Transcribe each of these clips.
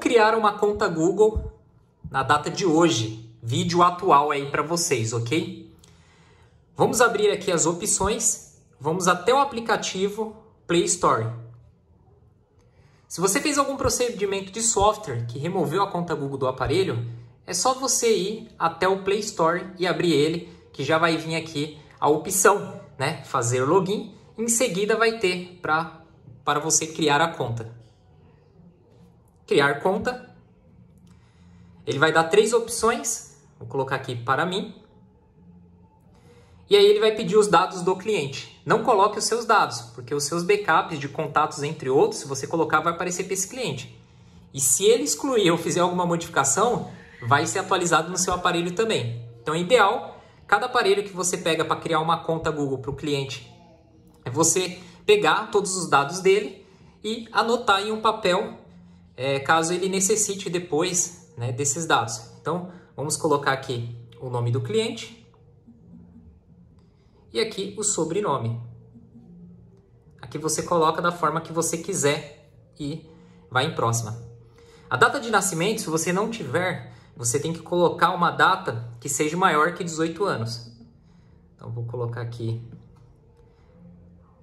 criar uma conta Google na data de hoje, vídeo atual aí para vocês, ok? Vamos abrir aqui as opções, vamos até o aplicativo Play Store. Se você fez algum procedimento de software que removeu a conta Google do aparelho, é só você ir até o Play Store e abrir ele, que já vai vir aqui a opção, né? Fazer o login, em seguida vai ter para você criar a conta. Criar conta. Ele vai dar três opções. Vou colocar aqui para mim. E aí ele vai pedir os dados do cliente. Não coloque os seus dados, porque os seus backups de contatos, entre outros, se você colocar, vai aparecer para esse cliente. E se ele excluir ou fizer alguma modificação, vai ser atualizado no seu aparelho também. Então, é ideal, cada aparelho que você pega para criar uma conta Google para o cliente, é você pegar todos os dados dele e anotar em um papel, caso ele necessite depois, né, desses dados. Então, vamos colocar aqui o nome do cliente e aqui o sobrenome. Aqui você coloca da forma que você quiser e vai em próxima. A data de nascimento, se você não tiver, você tem que colocar uma data que seja maior que 18 anos. Então, vou colocar aqui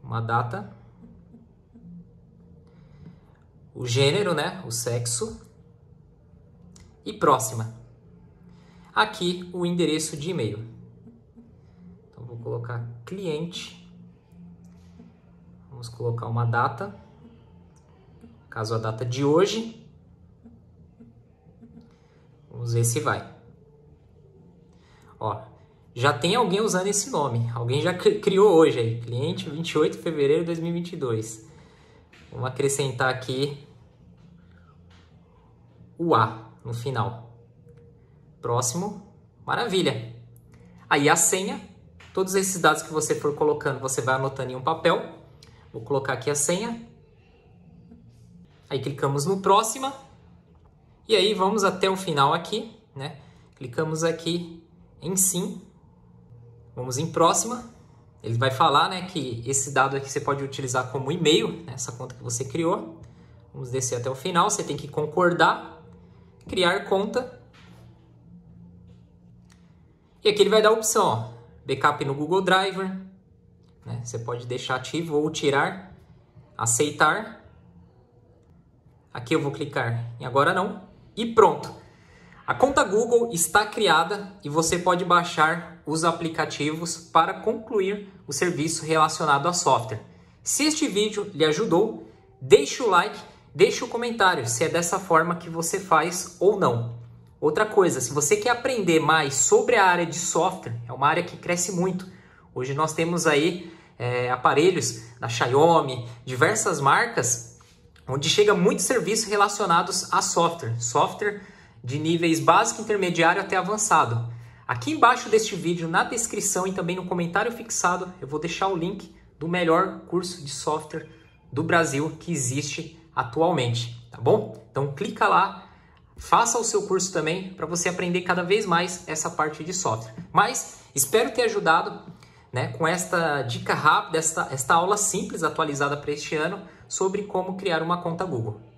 uma data. O gênero, né? O sexo. E próxima. Aqui o endereço de e-mail. Então vou colocar cliente. Vamos colocar uma data. Caso a data de hoje. Vamos ver se vai. Ó, já tem alguém usando esse nome. Alguém já criou hoje aí. Cliente 28 de fevereiro de 2022. Vamos acrescentar aqui o A no final. Próximo. Maravilha. Aí a senha. Todos esses dados que você for colocando, você vai anotando em um papel. Vou colocar aqui a senha. Aí clicamos no próxima. E aí vamos até o final aqui, né? Clicamos aqui em sim. Vamos em próxima. Ele vai falar, né, que esse dado aqui você pode utilizar como e-mail, né, essa conta que você criou. Vamos descer até o final. Você tem que concordar, criar conta. E aqui ele vai dar a opção, ó, backup no Google Drive. Né, você pode deixar ativo ou tirar, aceitar. Aqui eu vou clicar em agora não. E pronto. A conta Google está criada e você pode baixar os aplicativos para concluir o serviço relacionado a software. Se este vídeo lhe ajudou, deixe o like, deixe o comentário se é dessa forma que você faz ou não. Outra coisa, se você quer aprender mais sobre a área de software, é uma área que cresce muito. Hoje nós temos aí aparelhos da Xiaomi, diversas marcas, onde chega muito serviço relacionados a software. De níveis básico, intermediário até avançado. Aqui embaixo deste vídeo, na descrição e também no comentário fixado, eu vou deixar o link do melhor curso de software do Brasil que existe atualmente, tá bom? Então clica lá, faça o seu curso também para você aprender cada vez mais essa parte de software. Mas espero ter ajudado, né, com esta dica rápida, esta aula simples atualizada para este ano sobre como criar uma conta Google.